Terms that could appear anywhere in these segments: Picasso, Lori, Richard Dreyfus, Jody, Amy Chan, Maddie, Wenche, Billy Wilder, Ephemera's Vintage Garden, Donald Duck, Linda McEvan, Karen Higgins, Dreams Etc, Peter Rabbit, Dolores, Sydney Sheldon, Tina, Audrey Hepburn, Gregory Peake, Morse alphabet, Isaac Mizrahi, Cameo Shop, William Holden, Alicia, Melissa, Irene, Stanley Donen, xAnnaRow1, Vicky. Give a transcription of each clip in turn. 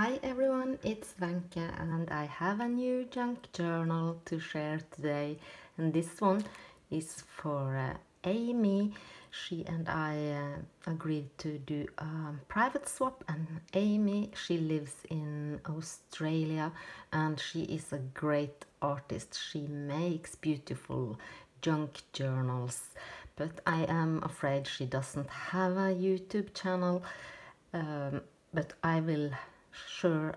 Hi everyone, it's Wenche and I have a new junk journal to share today, and this one is for Amy. She and I agreed to do a private swap, and Amy, she lives in Australia and she is a great artist. She makes beautiful junk journals, but I am afraid she doesn't have a YouTube channel, but I will sure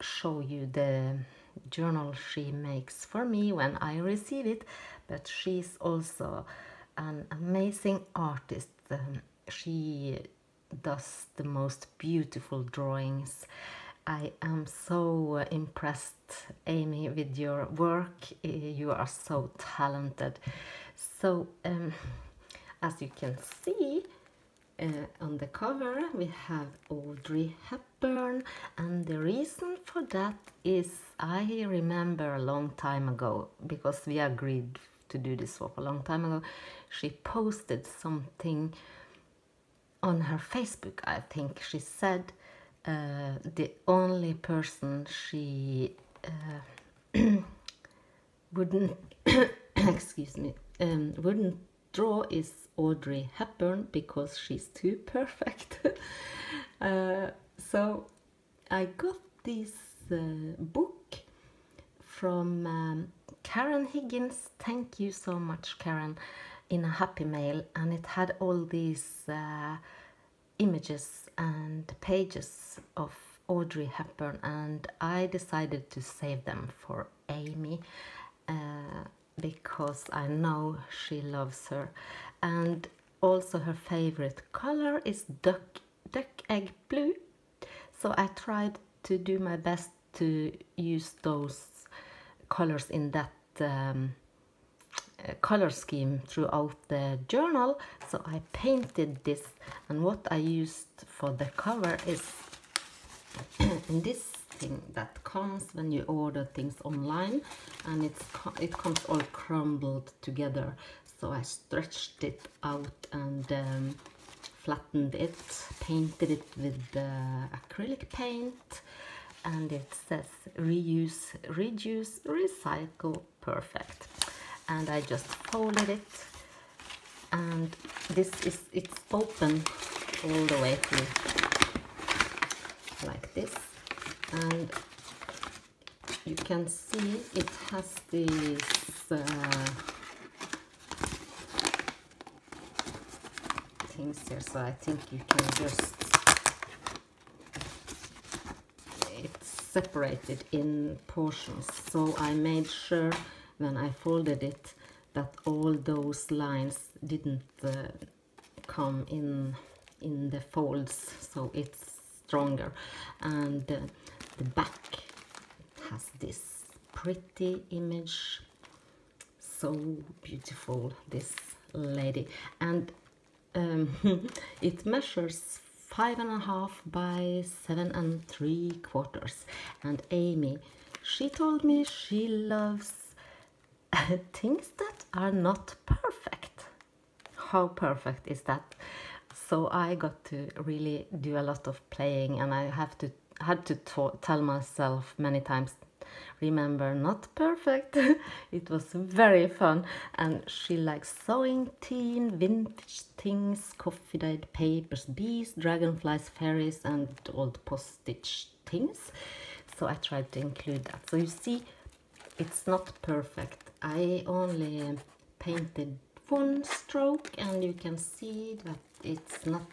show you the journal she makes for me when I receive it. But she's also an amazing artist. She does the most beautiful drawings. I am so impressed, Amy, with your work. You are so talented. So as you can see on the cover, we have Audrey Hepburn, and the reason for that is I remember a long time ago, because we agreed to do this swap a long time ago, she posted something on her Facebook. I think she said the only person she wouldn't excuse me, wouldn't draw is Audrey Hepburn, because she's too perfect. So I got this book from Karen Higgins. Thank you so much, Karen, in a happy mail, and it had all these images and pages of Audrey Hepburn, and I decided to save them for Amy because I know she loves her. And also her favorite color is duck egg blue, so I tried to do my best to use those colors in that color scheme throughout the journal. So I painted this, and what I used for the cover is this thing that comes when you order things online, and it comes all crumbled together. So I stretched it out and flattened it, painted it with acrylic paint, and it says reuse, reduce, recycle, perfect. And I just folded it, and this is, it's open all the way through like this, and you can see it has these things here, so I think you can just separated in portions. So I made sure when I folded it that all those lines didn't come in the folds, so it's stronger. And the back has this pretty image, so beautiful, this lady, and it measures 5.5 by 7.75, and Amy, she told me she loves things that are not perfect. How perfect is that? So I got to really do a lot of playing, and I had to tell myself many times, remember, not perfect. It was very fun, and she likes sewing, teen, vintage things, coffee dyed papers, bees, dragonflies, fairies, and old postage things. So I tried to include that. So you see, it's not perfect. I only painted one stroke, and you can see that it's not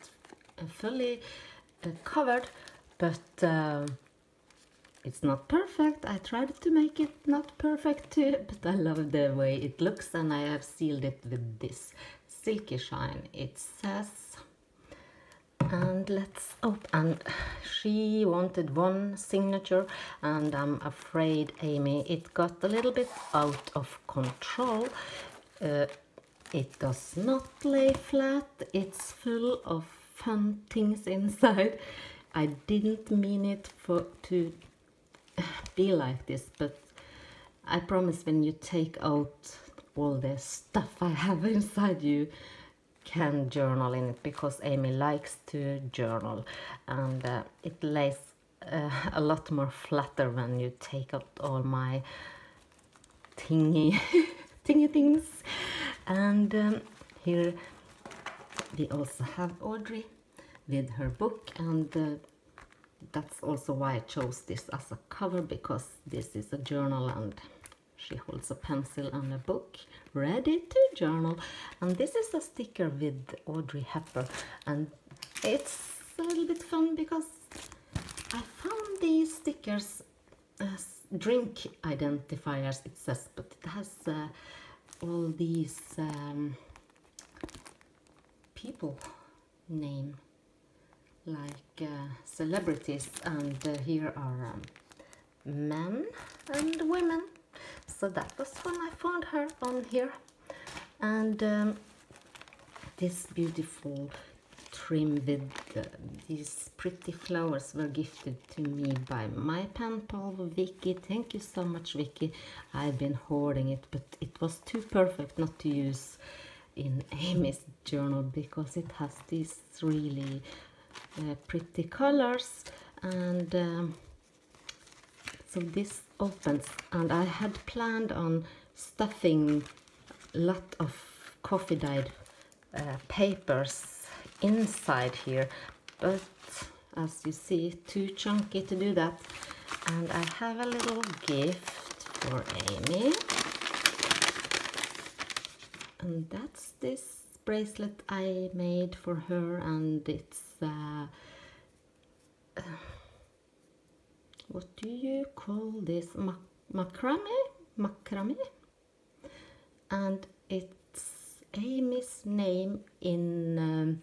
fully covered, but it's not perfect. I tried to make it not perfect too, but I love the way it looks, and I have sealed it with this silky shine, it says. And let's open. And she wanted one signature, and I'm afraid, Amy, it got a little bit out of control. It does not lay flat. It's full of fun things inside. I didn't mean it to be like this, but I promise when you take out all the stuff I have inside, you can journal in it, because Amy likes to journal, and it lays a lot more flatter when you take out all my thingy things. And here we also have Audrey with her book, and that's also why I chose this as a cover, because this is a journal and she holds a pencil and a book ready to journal. And this is a sticker with Audrey Hepburn, and it's a little bit fun because I found these stickers as drink identifiers, it says, but it has all these people name, like celebrities, and here are men and women. So that was when I found her on here. And this beautiful trim with these pretty flowers were gifted to me by my pen pal Vicky. Thank you so much, Vicky. I've been hoarding it, but it was too perfect not to use in Amy's journal because it has these really pretty colors. And so this opens, and I had planned on stuffing a lot of coffee dyed papers inside here, but as you see, too chunky to do that. And I have a little gift for Amy, and that's this bracelet I made for her, and it's what do you call this, macrame, and it's Amy's name in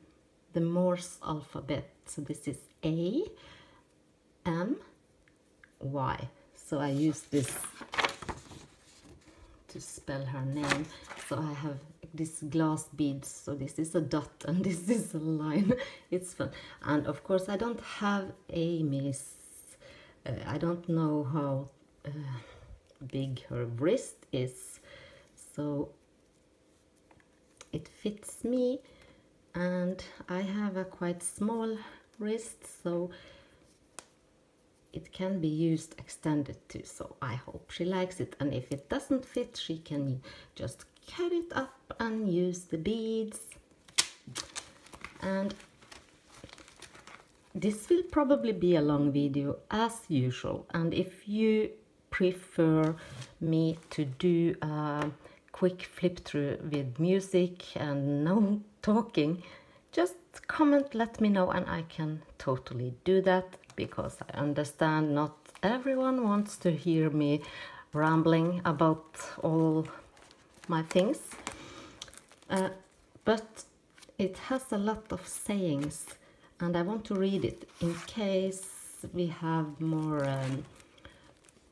the Morse alphabet. So this is A-M-Y. So I use this to spell her name. So I have this glass beads. So this is a dot and this is a line. It's fun. And of course I don't have Amy's, I don't know how big her wrist is. So it fits me, and I have a quite small wrist, so it can be used extended too. So I hope she likes it, and if it doesn't fit, she can just cut it up and use the beads. And this will probably be a long video as usual, and if you prefer me to do a quick flip through with music and no talking, just comment, let me know, and I can totally do that, because I understand not everyone wants to hear me rambling about all my things, but it has a lot of sayings, and I want to read it in case we have more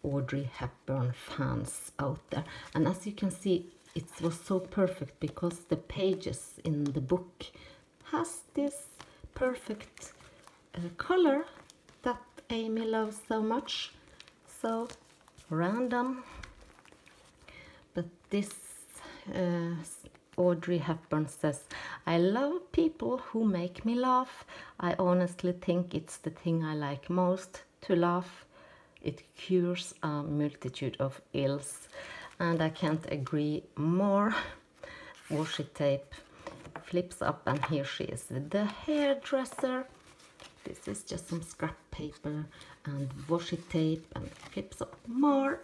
Audrey Hepburn fans out there. And as you can see, it was so perfect because the pages in the book has this perfect color that Amy loves so much. So random, but this Audrey Hepburn says, "I love people who make me laugh. I honestly think it's the thing I like most, to laugh. It cures a multitude of ills." And I can't agree more. Washi tape flips up, and here she is with the hairdresser. This is just some scrap paper and washi tape, and flips up more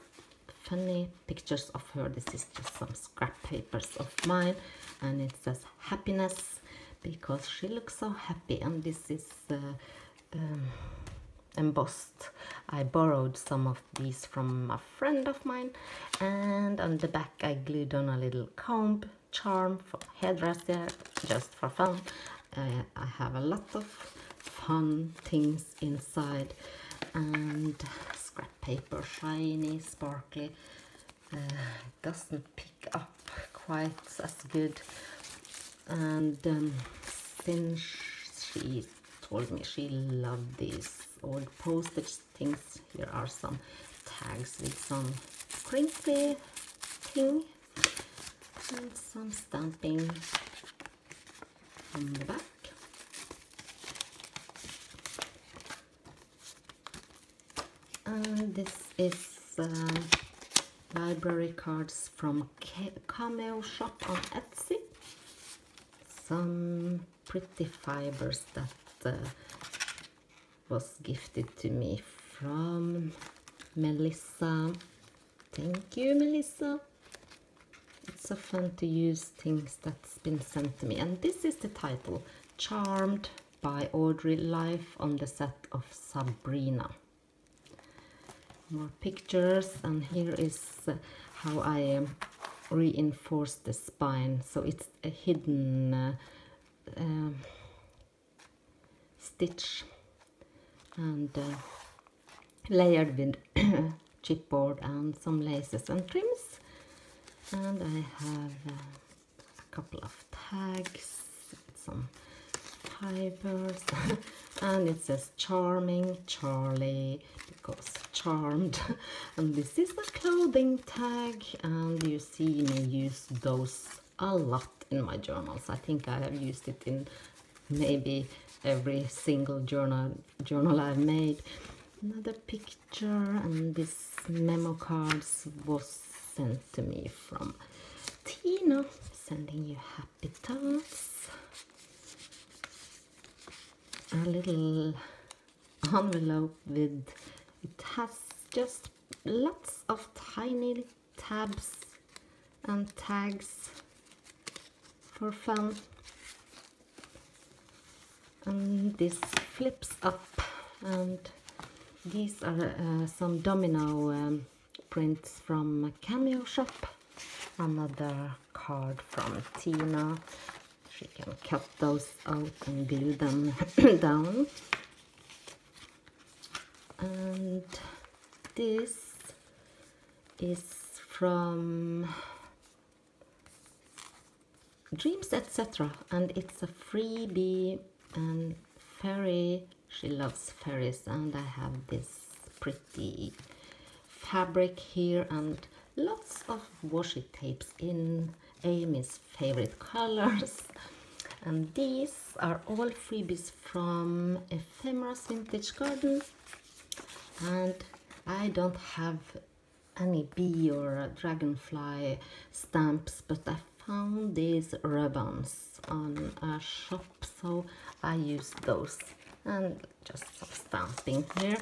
funny pictures of her. This is just some scrap papers of mine, and it says happiness because she looks so happy. And this is embossed. I borrowed some of these from a friend of mine, and on the back I glued on a little comb charm for hairdresser, just for fun. I have a lot of fun things inside, and scrap paper, shiny, sparkly, doesn't pick up quite as good. And since she told me she loved these old postage things, here are some tags with some crinkly thing and some stamping on the back. This is library cards from Cameo Shop on Etsy. Some pretty fibers that was gifted to me from Melissa. Thank you, Melissa. It's so fun to use things that's been sent to me. And this is the title, Charmed by Audrey, live on the set of Sabrina. More pictures, and here is how I reinforce the spine. So it's a hidden stitch, and layered with chipboard and some laces and trims. And I have a couple of tags, some fibers, and it says Charming Charlie, because charmed. And this is the clothing tag, and you see me use those a lot in my journals. I think I have used it in maybe every single journal I've made. Another picture, and this memo cards was sent to me from Tina. Sending you happy thoughts. A little envelope with, it has just lots of tiny tabs and tags for fun. And this flips up, and these are some domino prints from Cameo Shop. Another card from Tina. She can cut those out and glue them down. And this is from Dreams Etc, and it's a freebie and fairy. She loves fairies, and I have this pretty fabric here and lots of washi tapes in Amy's favorite colors. And these are all freebies from Ephemera's Vintage Garden. And I don't have any bee or dragonfly stamps, but I found these ribbons on a shop, so I use those. And just some stamping here.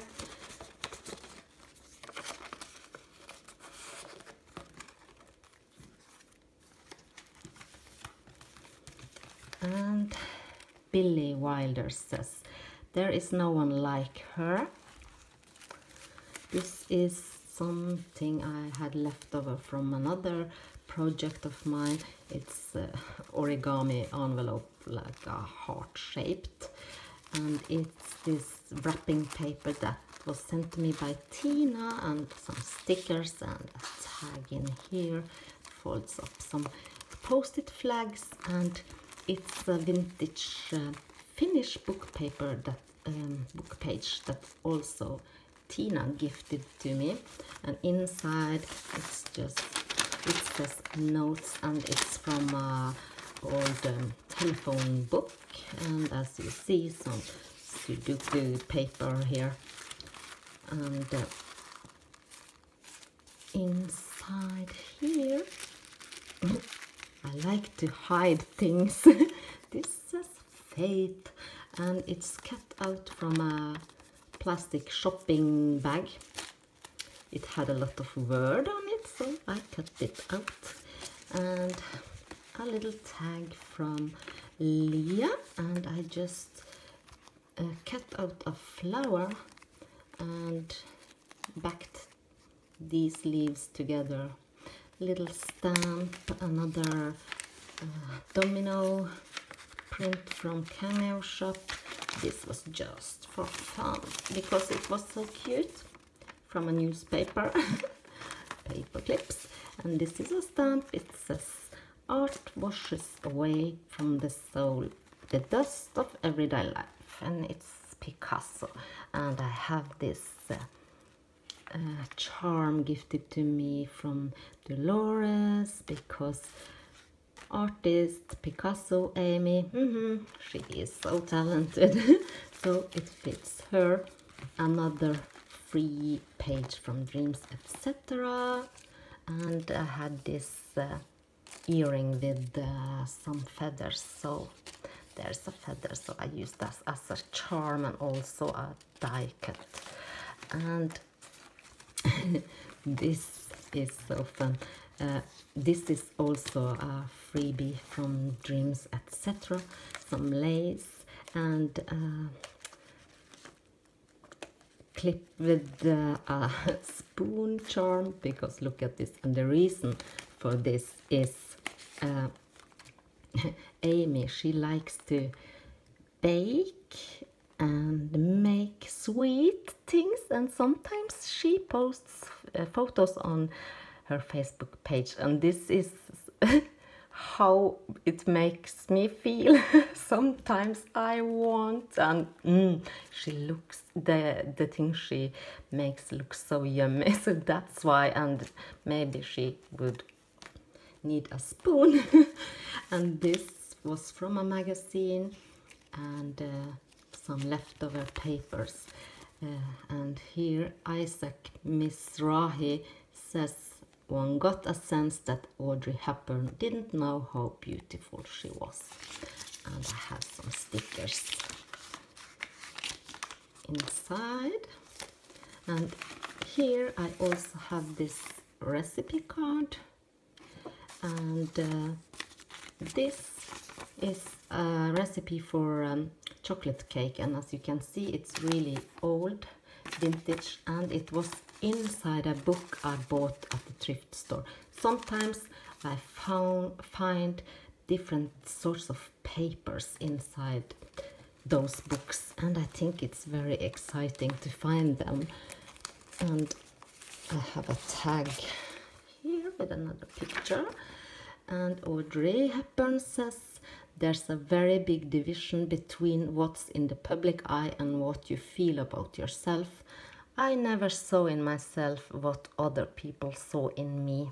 And Billy Wilder says, "There is no one like her." This is something I had left over from another project of mine. It's an origami envelope, like a heart-shaped. And it's this wrapping paper that was sent to me by Tina, and some stickers and a tag in here. Folds up some post-it flags, and it's a vintage Finnish book paper, that book page that also Tina gifted to me. And inside it's just, it says notes, and it's from old telephone book. And as you see, some Sudoku paper here. And inside here, I like to hide things. This says Faith, and it's cut out from a plastic shopping bag. It had a lot of word on it, so I cut it out. And a little tag from Leah, and I just cut out a flower and backed these leaves together. Little stamp, another domino print from Cameo Shop. This was just for fun because it was so cute, from a newspaper. Paper clips. And this is a stamp. It says, "Art washes away from the soul the dust of everyday life," and it's Picasso. And I have this charm gifted to me from Dolores, because artist Picasso Amy, she is so talented. So it fits her. Another free page from Dreams Etc. And I had this earring with some feathers, so there's a feather, so I used that as a charm and also a die cut. And this is so fun. This is also a freebie from Dreams Etc. Some lace and clip with a spoon charm, because look at this. And the reason for this is Amy, she likes to bake and make sweet things, and sometimes she posts photos on her Facebook page, and this is how it makes me feel. Sometimes I want, and she looks, the thing she makes looks so yummy, so that's why. And maybe she would need a spoon. And this was from a magazine, and some leftover papers, and here Isaac Mizrahi says, one got a sense that Audrey Hepburn didn't know how beautiful she was. And I have some stickers inside. And here I also have this recipe card. And this is a recipe for chocolate cake. And as you can see, it's really old, vintage, and it was inside a book I bought at the thrift store. Sometimes I find different sorts of papers inside those books, and I think it's very exciting to find them. And I have a tag here with another picture, and Audrey Hepburn says, there's a very big division between what's in the public eye and what you feel about yourself. I never saw in myself what other people saw in me.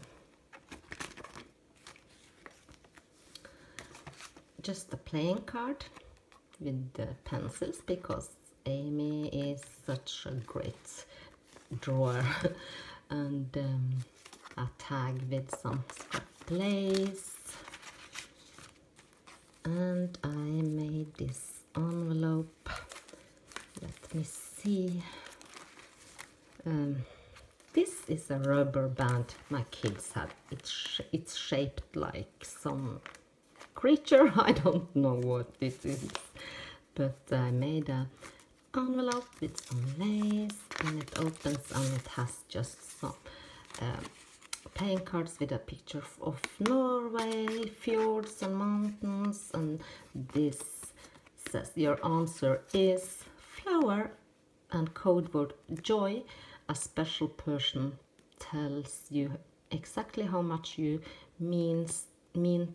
Just a playing card with the pencils, because Amy is such a great drawer. And a tag with some scrap lace. And I made this envelope. Let me see. This is a rubber band my kids had. It's shaped like some creature. I don't know what this is, but I made an envelope with some lace, and it opens and it has just some playing cards with a picture of Norway, fjords and mountains, and this says your answer is flower, and code word joy. A special person tells you exactly how much you mean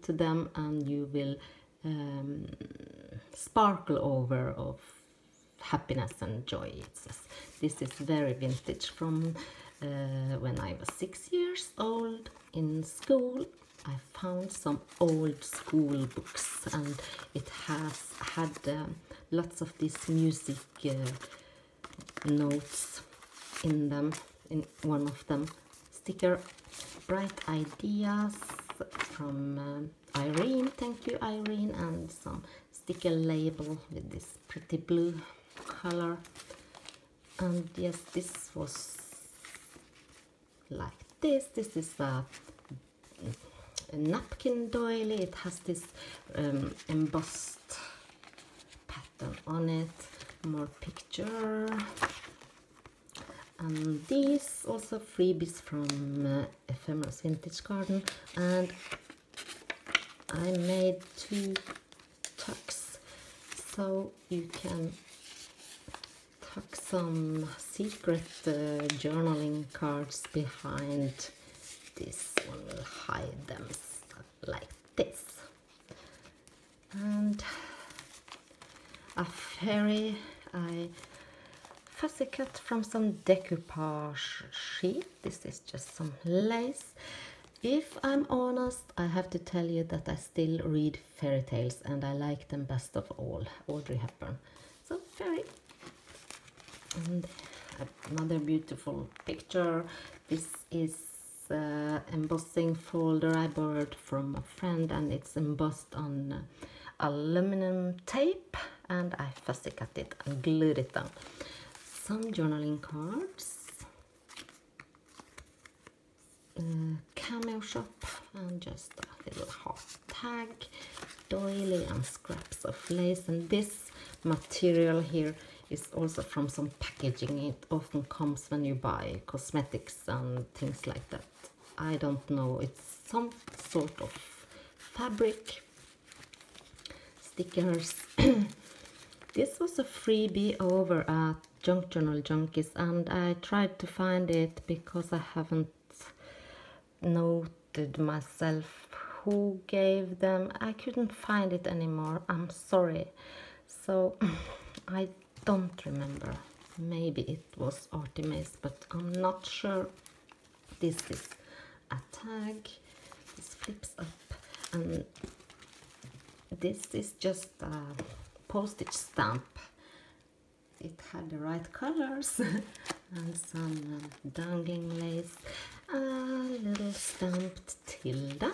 to them, and you will sparkle over of happiness and joy. It says. This is very vintage, from when I was 6 years old in school. I found some old school books, and it has had lots of this music notes in them. In one of them, sticker bright ideas from Irene, thank you Irene, and some sticker label with this pretty blue color. And yes, this was like this. This is a napkin doily. It has this embossed pattern on it. More picture. And these also freebies from Ephemera's Vintage Garden. And I made 2 tucks, so you can tuck some secret journaling cards behind this one. We'll hide them like this. And a fairy I fussy cut from some decoupage sheet. This is just some lace. If I'm honest, I have to tell you that I still read fairy tales, and I like them best of all. Audrey Hepburn. So fairy. And another beautiful picture. This is embossing folder I borrowed from a friend, and it's embossed on aluminum tape, and I fussy cut it and glued it down. Some journaling cards, Cameo Shop, and just a little heart tag, doily and scraps of lace. And this material here is also from some packaging. It often comes when you buy cosmetics and things like that. I don't know, it's some sort of fabric. Stickers. This was a freebie over at Junk Journal Junkies, and I tried to find it because I haven't noted myself who gave them. I couldn't find it anymore, I'm sorry. So I don't remember. Maybe it was Artemis, but I'm not sure. This is a tag. This flips up, and this is just a postage stamp. It had the right colors and some dangling lace. A little stamped tilda.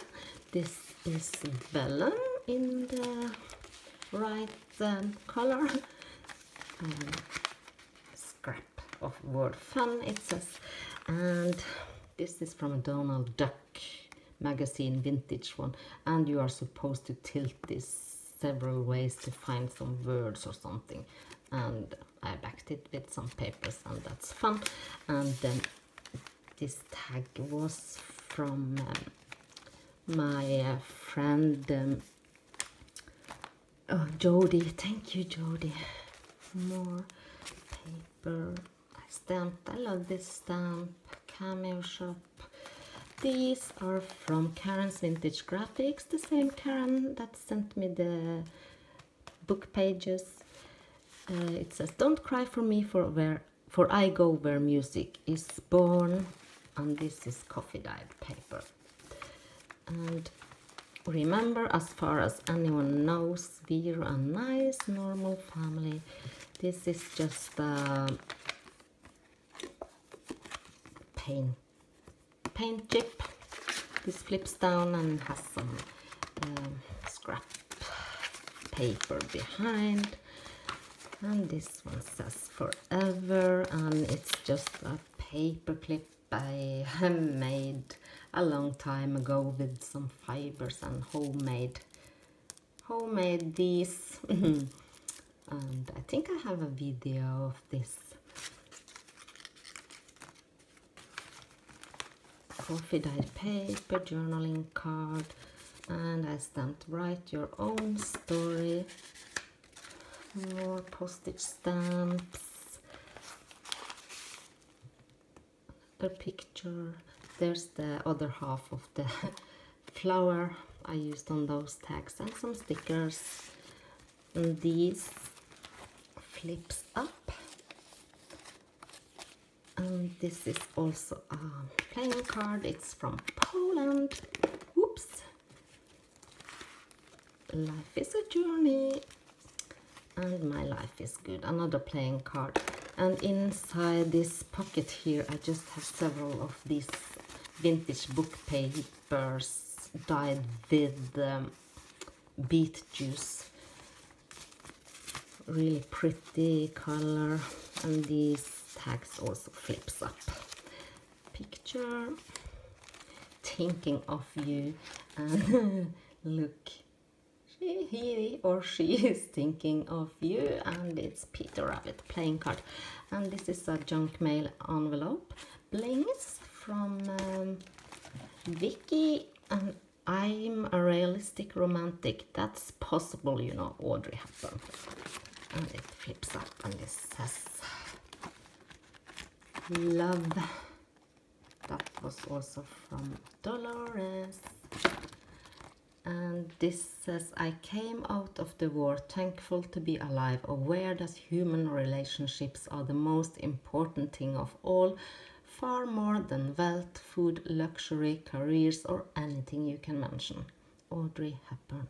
This is vellum in the right color. Scrap of word fun, it says. And this is from Donald Duck magazine, vintage one, and you are supposed to tilt this several ways to find some words or something, and I backed it with some papers, and that's fun. And then this tag was from my friend Jody. Thank you, Jody. More paper. I love this stamp. Cameo Shop. These are from Karen's Vintage Graphics, the same Karen that sent me the book pages. It says, "Don't cry for me, for I go where music is born," and this is coffee-dyed paper. And remember, as far as anyone knows, we're a nice, normal family. This is just a paint chip. This flips down and has some scrap paper behind, and this one says forever, and it's just a paper clip I made a long time ago with some fibers and homemade these. And I think I have a video of this. Coffee dyed paper, journaling card, and I stamped "Write Your Own Story." More postage stamps. Another picture. There's the other half of the flower I used on those tags, and some stickers. And these flips up. And this is also a playing card. It's from Poland. Oops. Life is a journey, and my life is good. Another playing card. And inside this pocket here, I just have several of these vintage book papers dyed with beet juice. Really pretty color, and these tags also flips up. Picture, thinking of you, and look, he or she is thinking of you, and it's Peter Rabbit playing card. And this is a junk mail envelope. Blings from Vicky, and "I'm a realistic romantic. That's possible, you know, Audrey Hepburn." And it flips up, and this says "Love." That was also from Dolores. And this says, "I came out of the war thankful to be alive, aware that human relationships are the most important thing of all, far more than wealth, food, luxury, careers, or anything you can mention." Audrey Hepburn.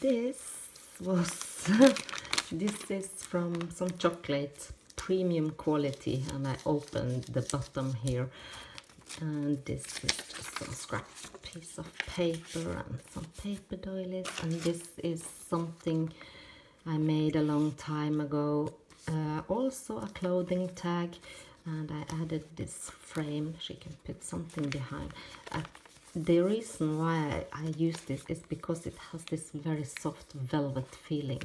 this is from some chocolate, premium quality, and I opened the bottom here, and this is just some scrap piece of paper and some paper doilies, and this is something I made a long time ago, also a clothing tag, and I added this frame. She can put something behind. The reason why I use this is because it has this very soft velvet feeling,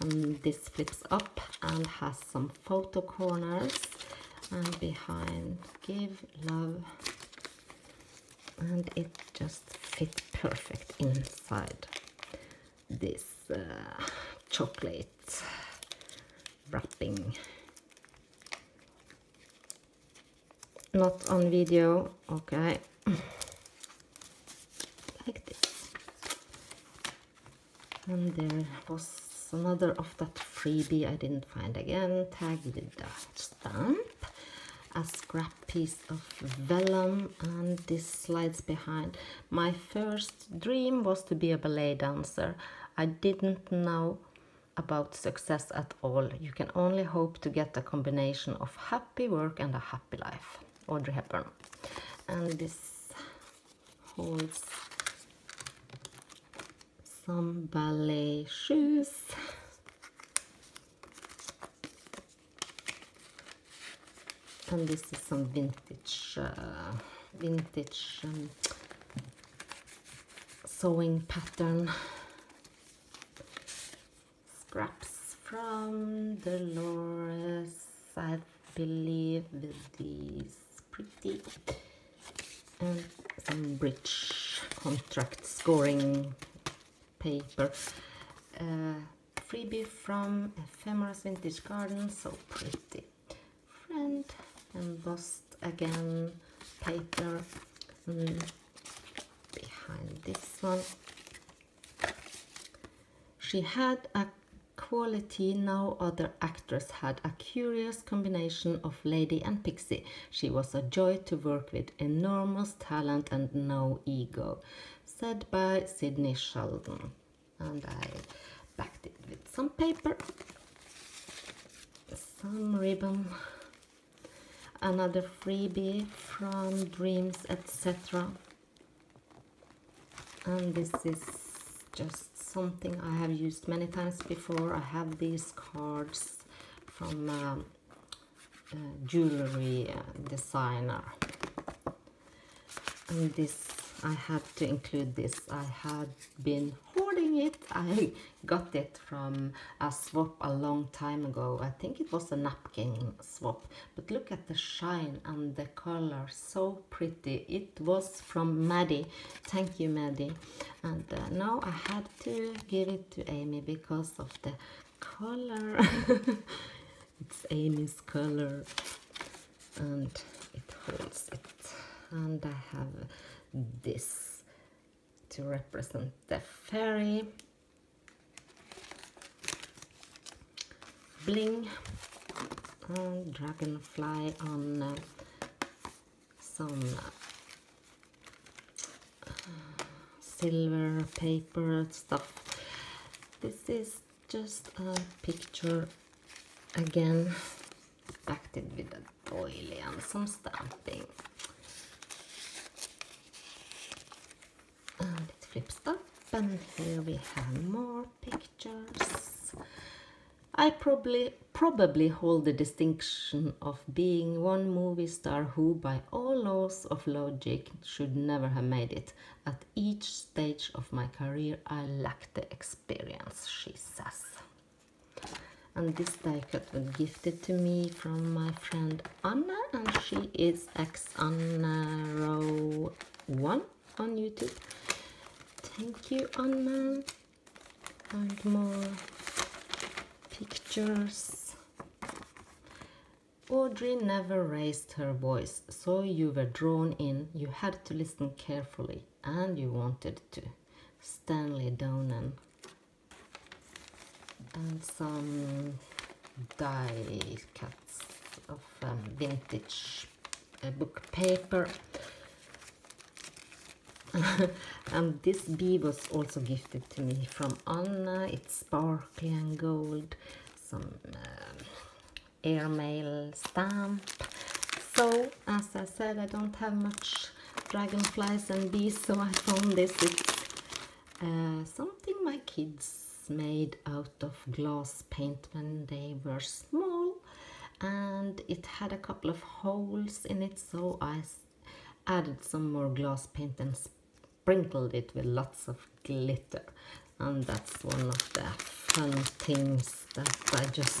and this flips up and has some photo corners, and behind give love, and it just fits perfect inside this chocolate wrapping. Not on video, okay. Like this. And there was another of that freebie I didn't find again, tagged with a stamp, a scrap piece of vellum, and this slides behind. My first dream was to be a ballet dancer. I didn't know about success at all. You can only hope to get a combination of happy work and a happy life. Audrey Hepburn. And this holds some ballet shoes, and this is some vintage sewing pattern scraps from Dolores, I believe, with these pretty, and some bridge contract scoring paper. Freebie from Ephemera's Vintage Garden, so pretty. Friend, embossed again, paper. Behind this one, she had a quality no other actress had, a curious combination of lady and pixie. She was a joy to work with, enormous talent and no ego. Said by Sydney Sheldon. And I backed it with some paper, some ribbon, another freebie from Dreams Etc. And this is just something I have used many times before. I have these cards from a jewelry designer, and this I had to include. This I had been hoarding it. I got it from a swap a long time ago. I think it was a napkin swap, but look at the shine and the color, so pretty. It was from Maddie. Thank you, Maddie. And now I had to give it to Amy because of the color. It's Amy's color, and it holds it. And I have this to represent the fairy. Bling and dragonfly on some silver paper stuff. This is just a picture again, backed it with a doily and some stamping. And it flips up, and here we have more pictures. I probably hold the distinction of being one movie star who, by all laws of logic, should never have made it. At each stage of my career, I lacked the experience, she says. And this die cut was gifted to me from my friend Anna, and she is xAnnaRow1 on YouTube. Thank you, Anna. And more pictures. Audrey never raised her voice, so you were drawn in. You had to listen carefully, and you wanted to. Stanley Donen. And some die cuts of vintage book paper. And this bee was also gifted to me from Anna. It's sparkly and gold, some airmail stamp. So as I said, I don't have much dragonflies and bees, so I found this. It's something my kids made out of glass paint when they were small, and it had a couple of holes in it, so I added some more glass paint and sprinkled it with lots of glitter. And that's one of the fun things that I just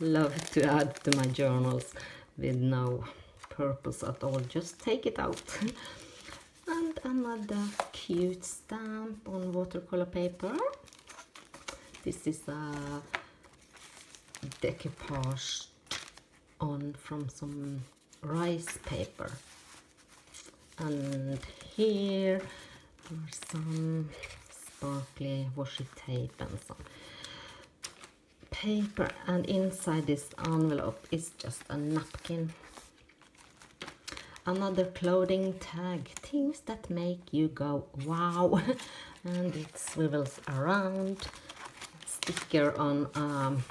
love to add to my journals with no purpose at all, just take it out. And another cute stamp on watercolor paper. This is a decoupage on from some rice paper. And here are some sparkly washi tape and some paper, and inside this envelope is just a napkin. Another clothing tag, things that make you go wow. And it swivels around. Sticker on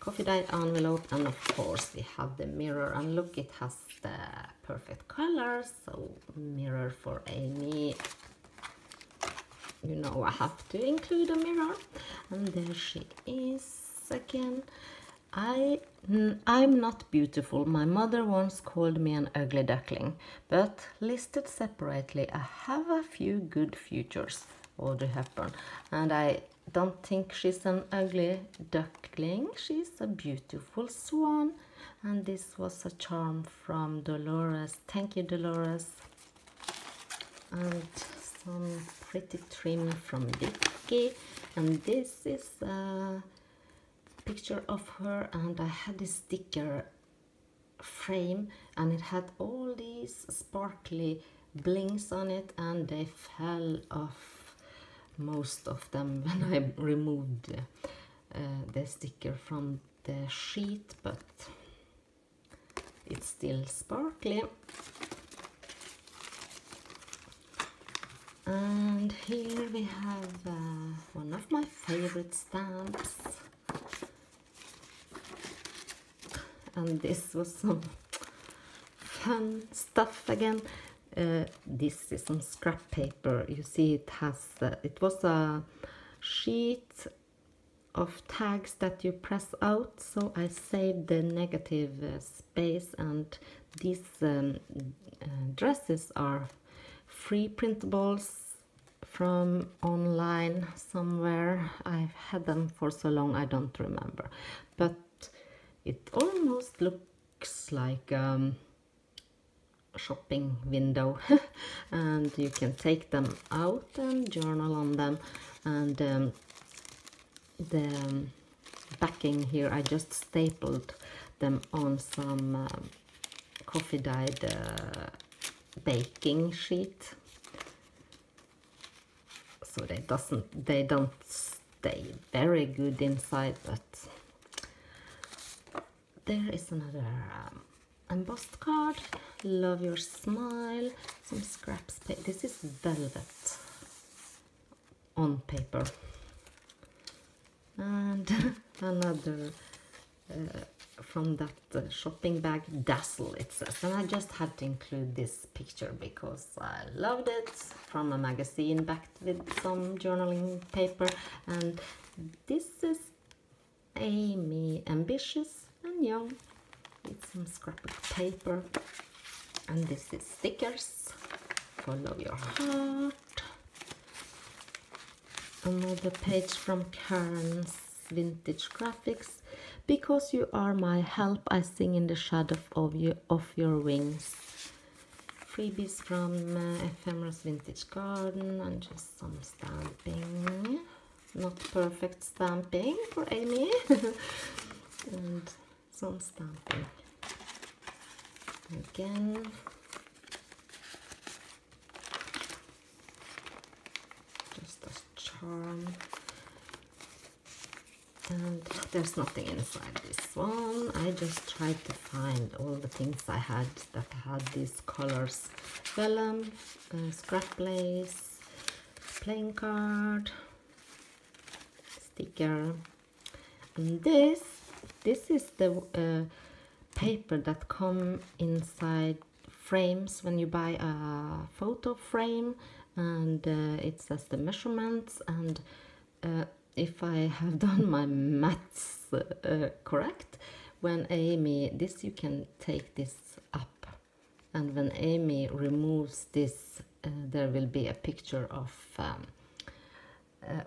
coffee dye envelope, and of course we have the mirror, and look, it has the perfect color, so mirror for Amy. You know I have to include a mirror. And there she is again. I'm not beautiful. My mother once called me an ugly duckling, but listed separately, I have a few good futures, Audrey Hepburn. And I don't think she's an ugly duckling, she's a beautiful swan. And this was a charm from Dolores. Thank you, Dolores. And some pretty trim from Vicky. And this is a picture of her, and I had this sticker frame, and it had all these sparkly blings on it, and they fell off, most of them, when I removed the sticker from the sheet, but it's still sparkly. And here we have one of my favorite stamps, and this was some fun stuff again. This is some scrap paper. You see, it has it was a sheet of tags that you press out, so I saved the negative space, and these dresses are free printables from online somewhere. I've had them for so long I don't remember, but it almost looks like a shopping window. And you can take them out and journal on them. And the backing here, I just stapled them on some coffee dyed baking sheet, so they don't stay very good inside, but there is another embossed card. Love your smile. Some scraps. This is velvet on paper. And another from that shopping bag, Dazzle it says. And I just had to include this picture because I loved it, from a magazine backed with some journaling paper. And this is Amy, ambitious and young. It's some scrapbook paper. And this is stickers, follow your heart. Another page from Karen's Vintage Graphics. Because you are my help, I sing in the shadow of your wings. Freebies from Ephemera's Vintage Garden, and just some stamping. Not perfect stamping for Amy. And some stamping again. Just a charm. There's nothing inside this one. I just tried to find all the things I had that had these colors. Vellum, scrap lace, playing card, sticker. And this is the paper that come inside frames when you buy a photo frame, and it says the measurements. And if I have done my maths correct, when Amy, this you can take this up, and when Amy removes this, there will be a picture of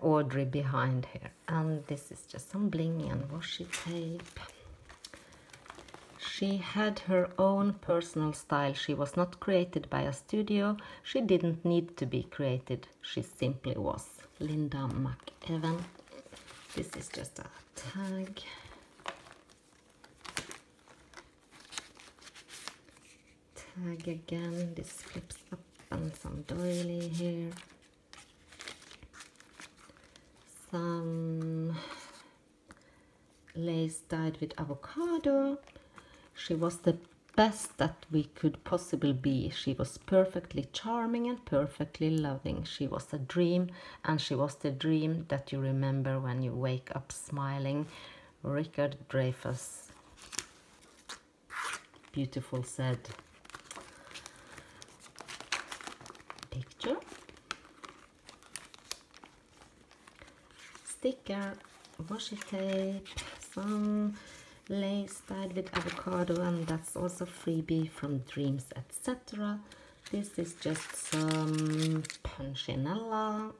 Audrey behind her. And this is just some bling and washi tape. She had her own personal style. She was not created by a studio. She didn't need to be created. She simply was. Linda McEvan. This is just a tag. Tag again. This flips up, and some doily here. Some lace dyed with avocado. She was the best that we could possibly be. She was perfectly charming and perfectly loving. She was a dream, and she was the dream that you remember when you wake up smiling. Richard Dreyfus. Beautiful said. Picture. Sticker, washi tape, some lace dyed with avocado, and that's also freebie from Dreams Etc. This is just some punchinella.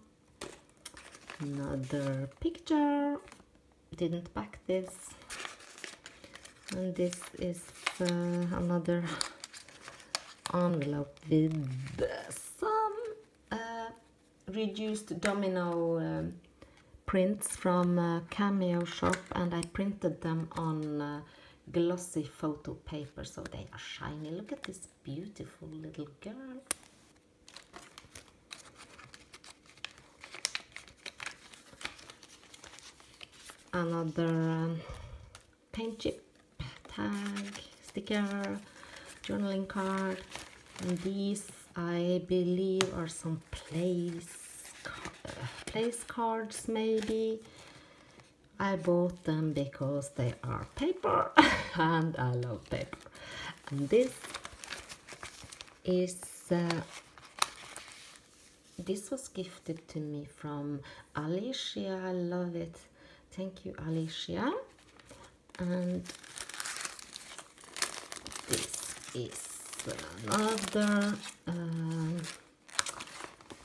Another picture. Didn't pack this. And this is another envelope with some reduced domino prints from Cameo Shop, and I printed them on glossy photo paper, so they are shiny. Look at this beautiful little girl. Another paint chip, tag, sticker, journaling card, and these I believe are some place cards, maybe. I bought them because they are paper and I love paper. And this was gifted to me from Alicia. I love it. Thank you, Alicia. And this is another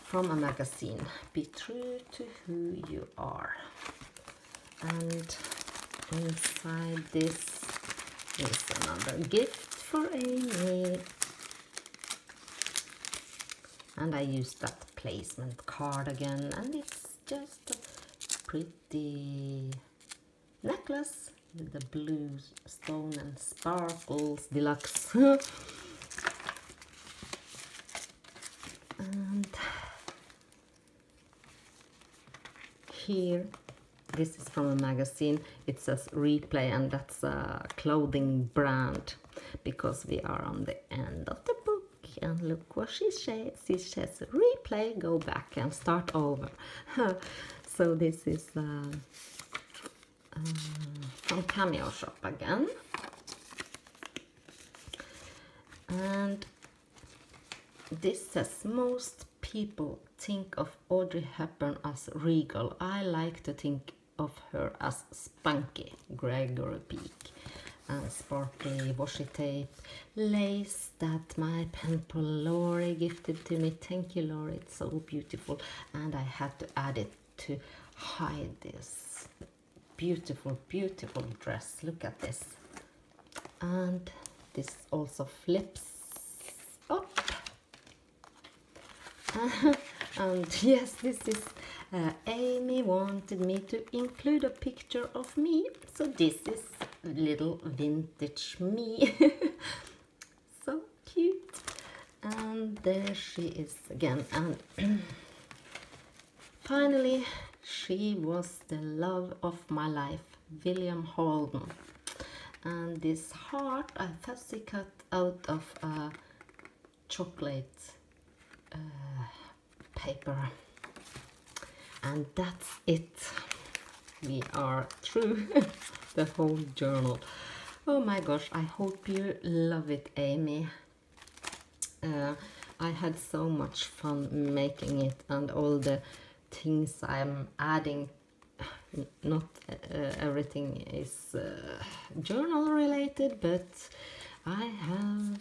from a magazine. Be true to who you are. And inside this is another gift for Amy. And I used that placement card again. And it's just a pretty necklace with the blue stone and sparkles, deluxe. Here, this is from a magazine. It says Replay, and that's a clothing brand, because we are on the end of the book. And look what she says. She says replay, go back and start over. So this is from Cameo Shop again. And this says most people think of Audrey Hepburn as regal. I like to think of her as spunky. Gregory Peake. And sparkly washi tape. Lace that my pen pal Lori gifted to me. Thank you, Lori. It's so beautiful. And I had to add it to hide this beautiful, beautiful dress. Look at this. And this also flips up. And yes, this is Amy wanted me to include a picture of me, so this is little vintage me. So cute. And there she is again. And finally, she was the love of my life. William Holden. And this heart I fussy cut out of a chocolate paper. And that's it. We are through the whole journal. Oh my gosh, I hope you love it, Amy. I had so much fun making it, and all the things I'm adding, not everything is journal related, but I have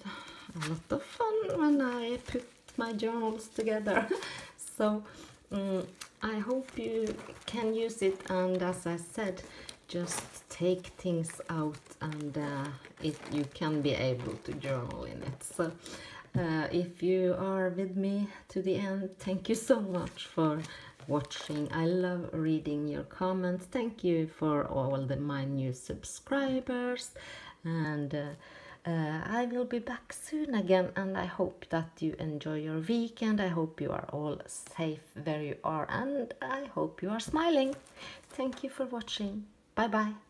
a lot of fun when I put my journals together. So I hope you can use it, and as I said, just take things out and you can be able to journal in it. So if you are with me to the end, thank you so much for watching. I love reading your comments. Thank you for all my new subscribers, and I will be back soon again, and I hope that you enjoy your weekend. I hope you are all safe where you are, and I hope you are smiling. Thank you for watching. Bye bye.